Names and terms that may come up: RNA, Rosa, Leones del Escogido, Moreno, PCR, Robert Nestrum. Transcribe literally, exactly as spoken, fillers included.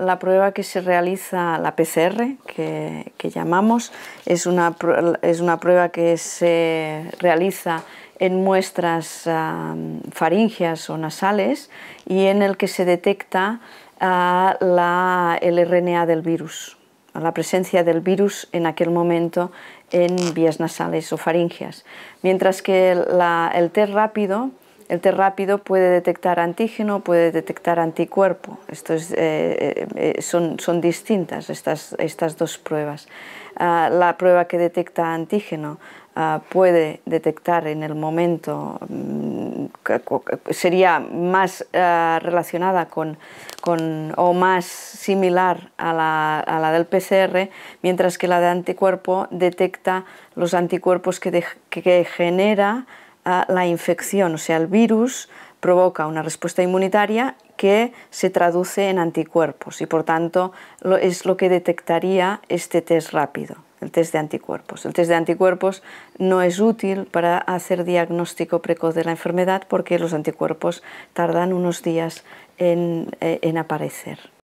la prueba que se realiza, la P C R, que, que llamamos, es una, es una prueba que se realiza en muestras um, faríngeas o nasales y en el que se detecta uh, la, el R N A del virus, la presencia del virus en aquel momento en vías nasales o faríngeas. Mientras que la, el test rápido, el test rápido puede detectar antígeno, puede detectar anticuerpo. Esto es, eh, eh, son, son distintas estas, estas dos pruebas. Uh, la prueba que detecta antígeno uh, puede detectar en el momento, um, sería más uh, relacionada con, con o más similar a la, a la del P C R, mientras que la de anticuerpo detecta los anticuerpos que, de, que genera la infección, o sea, el virus provoca una respuesta inmunitaria que se traduce en anticuerpos y por tanto es lo que detectaría este test rápido, el test de anticuerpos. El test de anticuerpos no es útil para hacer diagnóstico precoz de la enfermedad porque los anticuerpos tardan unos días en, en aparecer.